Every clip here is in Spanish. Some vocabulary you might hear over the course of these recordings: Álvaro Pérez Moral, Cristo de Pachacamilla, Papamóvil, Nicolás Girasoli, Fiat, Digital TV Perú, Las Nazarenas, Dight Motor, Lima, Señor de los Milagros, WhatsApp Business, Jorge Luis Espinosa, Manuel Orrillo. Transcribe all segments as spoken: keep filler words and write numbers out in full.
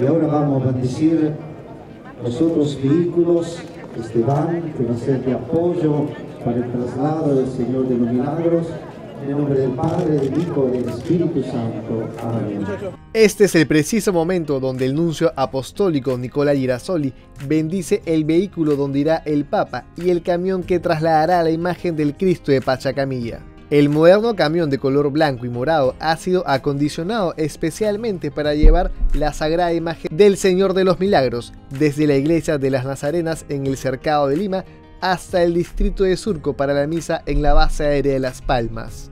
Y ahora vamos a bendecir los otros vehículos, este van, que va a ser de apoyo para el traslado del Señor de los Milagros. En el nombre del Padre, del Hijo y del Espíritu Santo. Amén. Este es el preciso momento donde el nuncio apostólico Nicolás Girasoli bendice el vehículo donde irá el Papa y el camión que trasladará la imagen del Cristo de Pachacamilla. El moderno camión de color blanco y morado ha sido acondicionado especialmente para llevar la sagrada imagen del Señor de los Milagros desde la iglesia de Las Nazarenas en el cercado de Lima hasta el distrito de Surco para la misa en la base aérea de Las Palmas.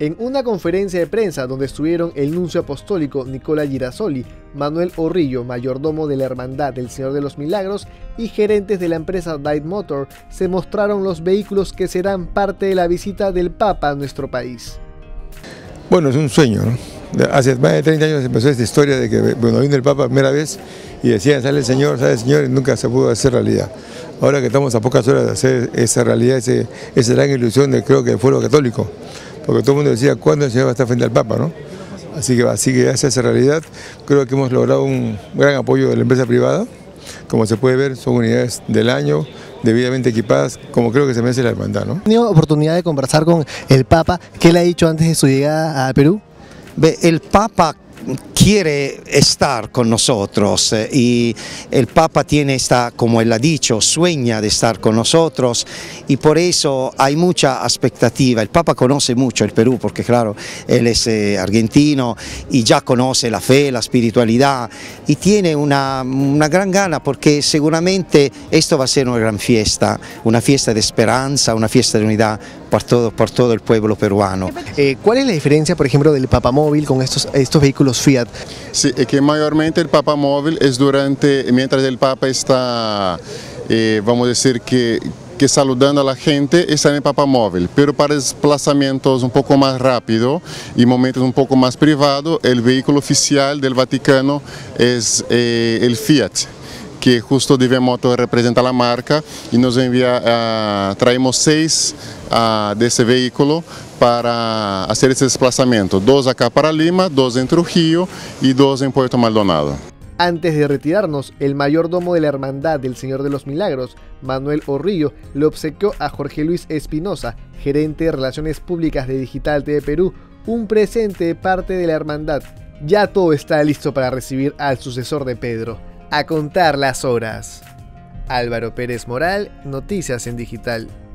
En una conferencia de prensa donde estuvieron el nuncio apostólico Nicolás Girasoli, Manuel Orrillo, mayordomo de la Hermandad del Señor de los Milagros, y gerentes de la empresa Dight Motor, se mostraron los vehículos que serán parte de la visita del Papa a nuestro país. Bueno, es un sueño, ¿no? Hace más de treinta años empezó esta historia de que bueno, vino el Papa la primera vez y decían, sale el Señor, sale el Señor, y nunca se pudo hacer realidad. Ahora que estamos a pocas horas de hacer esa realidad, ese, esa gran ilusión de, creo que del pueblo católico, porque todo el mundo decía, ¿cuándo el Señor va a estar frente al Papa, no? Así que, así que ya se hace realidad. Creo que hemos logrado un gran apoyo de la empresa privada. Como se puede ver, son unidades del año, debidamente equipadas, como creo que se merece la hermandad, ¿no? ¿Has tenido oportunidad de conversar con el Papa? ¿Qué le ha dicho antes de su llegada a Perú? El Papa quiere estar con nosotros y el Papa tiene esta, como él ha dicho, sueña de estar con nosotros y por eso hay mucha expectativa. El Papa conoce mucho el Perú porque claro, él es eh, argentino y ya conoce la fe, la espiritualidad y tiene una, una gran gana porque seguramente esto va a ser una gran fiesta, una fiesta de esperanza, una fiesta de unidad por todo, por todo el pueblo peruano. Eh, ¿Cuál es la diferencia, por ejemplo, del Papamóvil con estos, estos vehículos Fiat? Sí, es que mayormente el Papamóvil es durante, mientras el Papa está, eh, vamos a decir que, que saludando a la gente, está en el Papamóvil, pero para desplazamientos un poco más rápido y momentos un poco más privados, el vehículo oficial del Vaticano es eh, el Fiat, que justo Dight Motor representa la marca y nos envía, uh, traemos seis uh, de ese vehículo para hacer ese desplazamiento, dos acá para Lima, dos en Trujillo y dos en Puerto Maldonado. Antes de retirarnos, el mayordomo de la Hermandad del Señor de los Milagros, Manuel Orrillo, le obsequió a Jorge Luis Espinosa, gerente de Relaciones Públicas de Digital T V Perú, un presente de parte de la Hermandad. Ya todo está listo para recibir al sucesor de Pedro. A contar las horas. Álvaro Pérez Moral, Noticias en Digital.